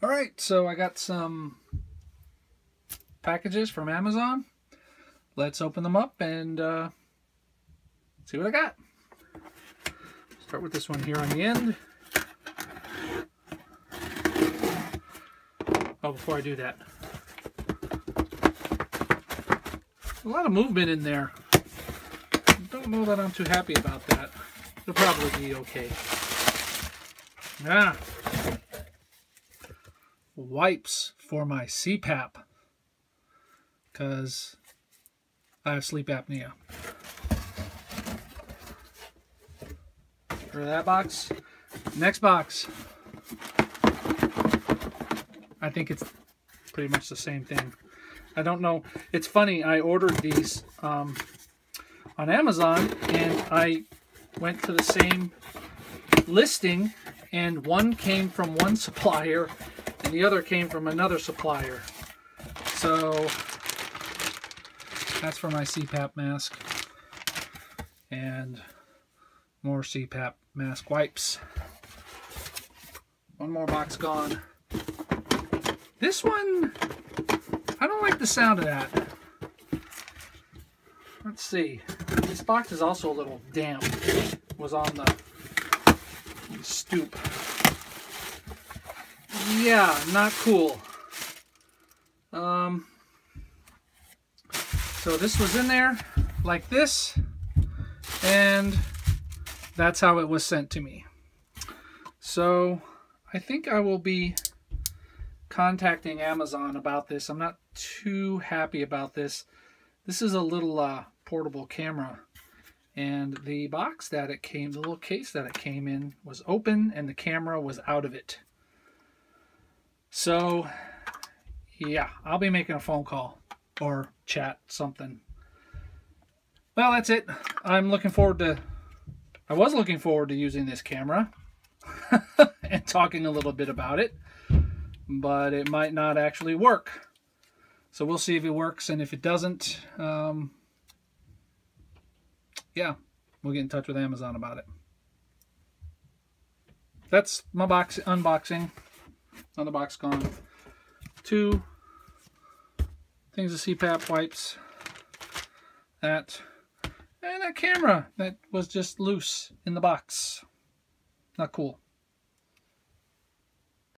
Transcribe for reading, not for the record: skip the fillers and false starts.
All right, so I got some packages from Amazon. Let's open them up and see what I got. Start with this one here on the end. Oh, before I do that, a lot of movement in there. I don't know that I'm too happy about that. It'll probably be okay. Ah. Wipes for my CPAP because I have sleep apnea. For that box. Next box. I think it's pretty much the same thing. I don't know. It's funny. I ordered these on Amazon and I went to the same listing and one came from one supplier and the other came from another supplier. So that's for my CPAP mask and more CPAP mask wipes. One more box gone. This one, I don't like the sound of that. Let's see. This box is also a little damp. It was on the stoop. Yeah, not cool. So this was in there like this, and that's how it was sent to me. So I think I will be contacting Amazon about this. I'm not too happy about this. This is a little portable camera, and the box that it came, the little case that it came in, was open and the camera was out of it. So yeah, I'll be making a phone call or chat, something. Well, that's it. I was looking forward to using this camera and talking a little bit about it, but it might not actually work. So we'll see if it works, and if it doesn't, yeah, we'll get in touch with Amazon about it. That's my box unboxing. Another box gone. Two things of CPAP wipes. That. And a camera that was just loose in the box. Not cool.